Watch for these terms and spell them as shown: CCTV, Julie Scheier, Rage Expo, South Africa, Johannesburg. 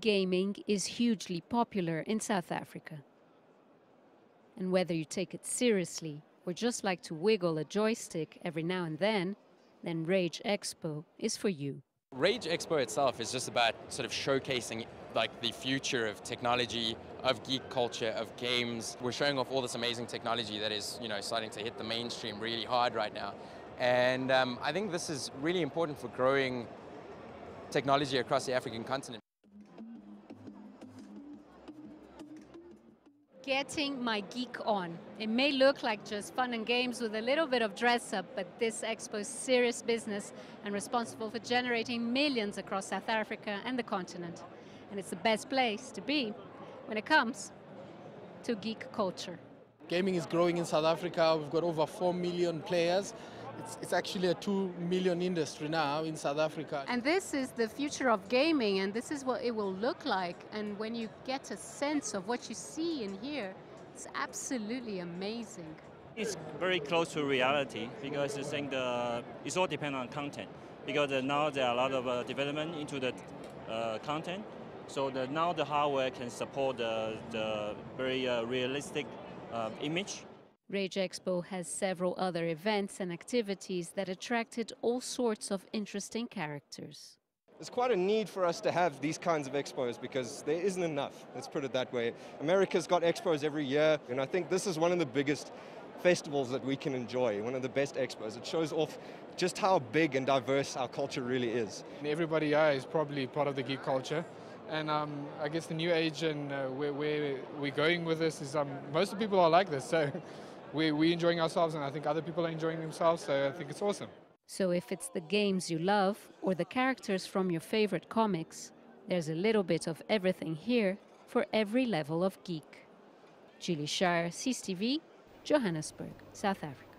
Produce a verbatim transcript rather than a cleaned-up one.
gaming is hugely popular in South Africa. And whether you take it seriously or just like to wiggle a joystick every now and then, then Rage Expo is for you. Rage Expo itself is just about sort of showcasing like the future of technology, of geek culture, of games. We're showing off all this amazing technology that is, you know, starting to hit the mainstream really hard right now. And um, I think this is really important for growing technology across the African continent. Getting my geek on. It may look like just fun and games with a little bit of dress up, but this expo is serious business and responsible for generating millions across South Africa and the continent. And it's the best place to be when it comes to geek culture. Gaming is growing in South Africa. We've got over four million players. It's, it's actually a two million industry now in South Africa. And this is the future of gaming, and this is what it will look like. And when you get a sense of what you see and hear, it's absolutely amazing. It's very close to reality because I think the, it's all depends on content. Because now there are a lot of uh, development into the uh, content. So the, now the hardware can support the, the very uh, realistic uh, image. Rage Expo has several other events and activities that attracted all sorts of interesting characters. There's quite a need for us to have these kinds of expos because there isn't enough, let's put it that way. America's got expos every year, and I think this is one of the biggest festivals that we can enjoy, one of the best expos. It shows off just how big and diverse our culture really is. Everybody here is probably part of the geek culture. And um, I guess the new age and uh, where, where we're going with this is um, most of the people are like this, so we're, we're enjoying ourselves, and I think other people are enjoying themselves, so I think it's awesome. So if it's the games you love or the characters from your favorite comics, there's a little bit of everything here for every level of geek. Julie Scheier, C C T V, Johannesburg, South Africa.